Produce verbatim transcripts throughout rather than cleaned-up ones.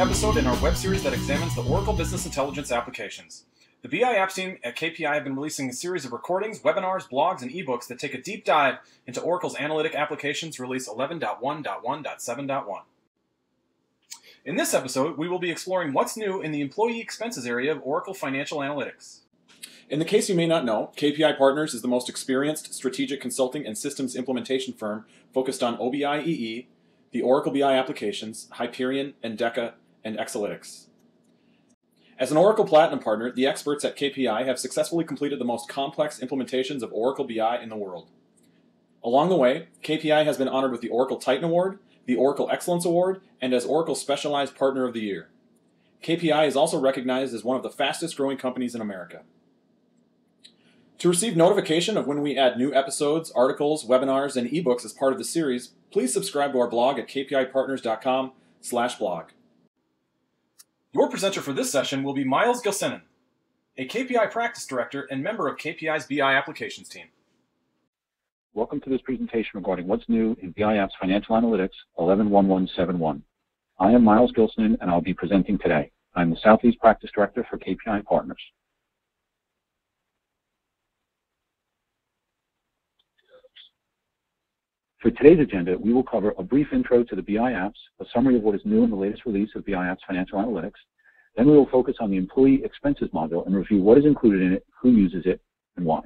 episode in our web series that examines the Oracle Business Intelligence applications. The B I Apps team at K P I have been releasing a series of recordings, webinars, blogs, and ebooks that take a deep dive into Oracle's analytic applications, release eleven dot one dot one dot seven dot one. In this episode, we will be exploring what's new in the employee expenses area of Oracle Financial Analytics. In the case you may not know, K P I Partners is the most experienced strategic consulting and systems implementation firm focused on O B I E E, the Oracle B I Applications, Hyperion, and DECA, and Exalytics. As an Oracle Platinum Partner, the experts at K P I have successfully completed the most complex implementations of Oracle B I in the world. Along the way, K P I has been honored with the Oracle Titan Award, the Oracle Excellence Award, and as Oracle Specialized Partner of the Year. K P I is also recognized as one of the fastest growing companies in America. To receive notification of when we add new episodes, articles, webinars, and ebooks as part of the series, please subscribe to our blog at k p i partners dot com slash blog. Your presenter for this session will be Myles Gilsenen, a K P I practice director and member of K P I's B I applications team. Welcome to this presentation regarding what's new in B I Apps Financial Analytics eleven one one seven one. I am Myles Gilsenen, and I'll be presenting today. I'm the Southeast Practice Director for K P I Partners. For today's agenda, we will cover a brief intro to the B I Apps, a summary of what is new in the latest release of B I Apps Financial Analytics. Then we will focus on the Employee Expenses module and review what is included in it, who uses it, and why.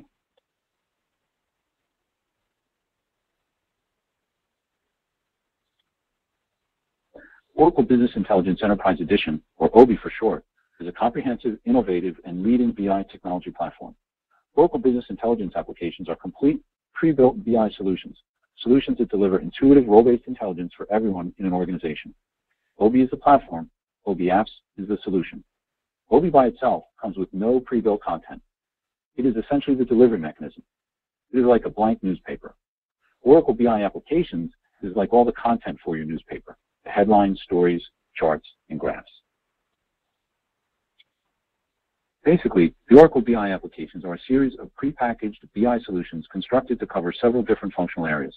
Oracle Business Intelligence Enterprise Edition, or O B I E E for short, is a comprehensive, innovative, and leading B I technology platform. Oracle Business Intelligence applications are complete, pre-built B I solutions. Solutions that deliver intuitive role-based intelligence for everyone in an organization. O B I E is the platform, O B I E Apps is the solution. O B I E by itself comes with no pre-built content. It is essentially the delivery mechanism. It is like a blank newspaper. Oracle B I Applications is like all the content for your newspaper, the headlines, stories, charts, and graphs. Basically, the Oracle B I applications are a series of prepackaged B I solutions constructed to cover several different functional areas.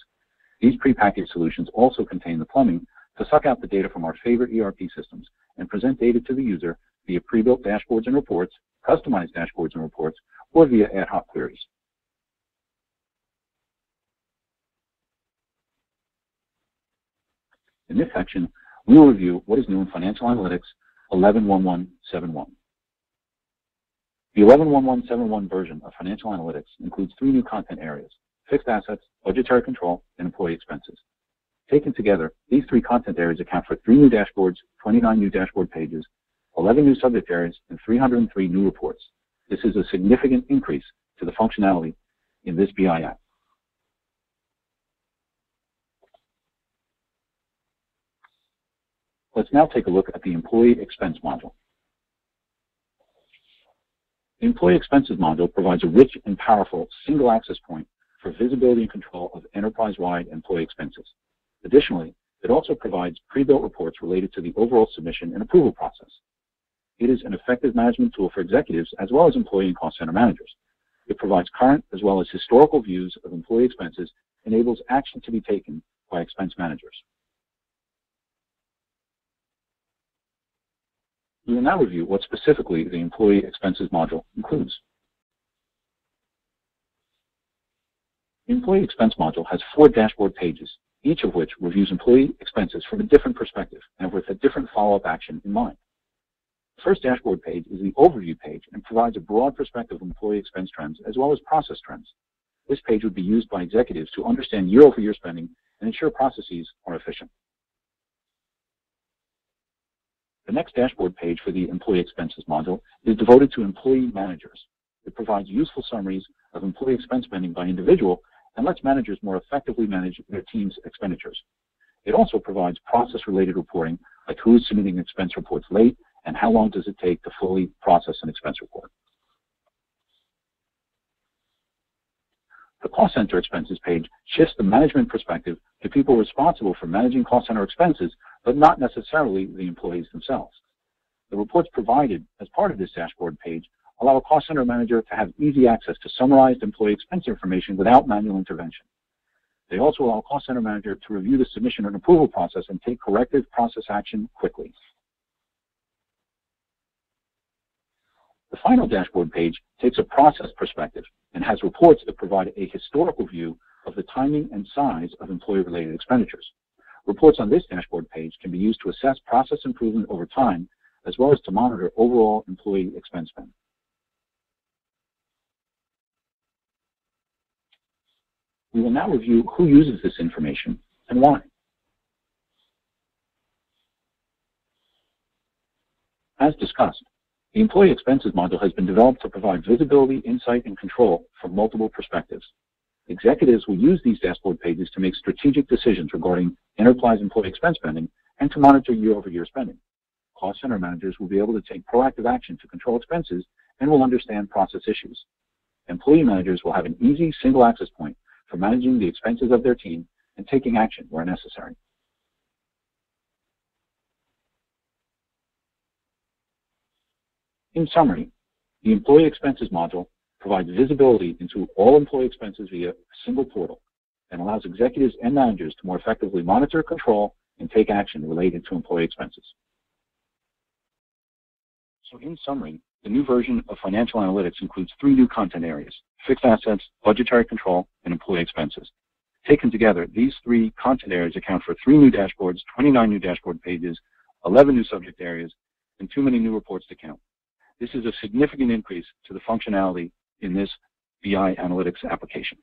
These prepackaged solutions also contain the plumbing to suck out the data from our favorite E R P systems and present data to the user via pre-built dashboards and reports, customized dashboards and reports, or via ad hoc queries. In this section, we will review what is new in Financial Analytics eleven one one seven one. The eleven one one seven one version of Financial Analytics includes three new content areas, Fixed Assets, Budgetary Control, and Employee Expenses. Taken together, these three content areas account for three new dashboards, twenty-nine new dashboard pages, eleven new subject areas, and three hundred three new reports. This is a significant increase to the functionality in this B I app. Let's now take a look at the Employee Expense module. The Employee Expenses module provides a rich and powerful single access point for visibility and control of enterprise-wide employee expenses. Additionally, it also provides pre-built reports related to the overall submission and approval process. It is an effective management tool for executives as well as employee and cost center managers. It provides current as well as historical views of employee expenses, enables action to be taken by expense managers. We will now review what specifically the Employee Expenses module includes. The Employee Expense module has four dashboard pages, each of which reviews employee expenses from a different perspective and with a different follow-up action in mind. The first dashboard page is the overview page and provides a broad perspective of employee expense trends as well as process trends. This page would be used by executives to understand year-over-year spending and ensure processes are efficient. The next dashboard page for the Employee Expenses module is devoted to employee managers. It provides useful summaries of employee expense spending by individual and lets managers more effectively manage their team's expenditures. It also provides process-related reporting, like who is submitting expense reports late and how long does it take to fully process an expense report. The Cost Center Expenses page shifts the management perspective to people responsible for managing cost center expenses, but not necessarily the employees themselves. The reports provided as part of this dashboard page allow a cost center manager to have easy access to summarized employee expense information without manual intervention. They also allow a cost center manager to review the submission and approval process and take corrective process action quickly. The final dashboard page takes a process perspective and has reports that provide a historical view of the timing and size of employee-related expenditures. Reports on this dashboard page can be used to assess process improvement over time, as well as to monitor overall employee expense spend. We will now review who uses this information and why. As discussed, the Employee Expenses module has been developed to provide visibility, insight, and control from multiple perspectives. Executives will use these dashboard pages to make strategic decisions regarding enterprise employee expense spending and to monitor year-over-year spending. Cost center managers will be able to take proactive action to control expenses and will understand process issues. Employee managers will have an easy single access point for managing the expenses of their team and taking action where necessary. In summary, the Employee Expenses module provides visibility into all employee expenses via a single portal and allows executives and managers to more effectively monitor, control, and take action related to employee expenses. So in summary, the new version of Financial Analytics includes three new content areas: Fixed Assets, Budgetary Control, and Employee Expenses. Taken together, these three content areas account for three new dashboards, twenty-nine new dashboard pages, eleven new subject areas, and too many new reports to count. This is a significant increase to the functionality in this B I Analytics application.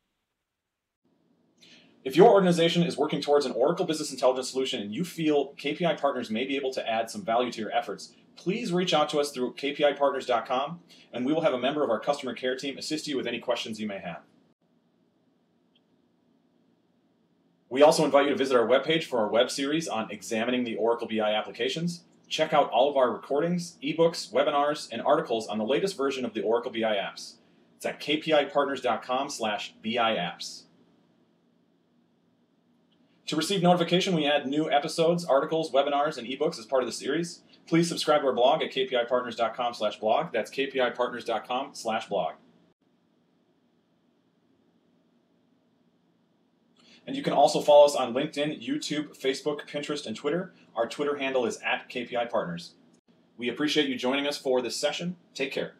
If your organization is working towards an Oracle Business Intelligence solution and you feel K P I Partners may be able to add some value to your efforts, please reach out to us through K P I partners dot com, and we will have a member of our customer care team assist you with any questions you may have. We also invite you to visit our webpage for our web series on examining the Oracle B I applications. Check out all of our recordings, ebooks, webinars, and articles on the latest version of the Oracle B I apps. It's at K P I partners dot com slash B I apps. To receive notification when we add new episodes, articles, webinars, and ebooks as part of the series, please subscribe to our blog at K P I partners dot com slash blog. That's K P I partners dot com slash blog. And you can also follow us on LinkedIn, YouTube, Facebook, Pinterest, and Twitter. Our Twitter handle is at K P I Partners. We appreciate you joining us for this session. Take care.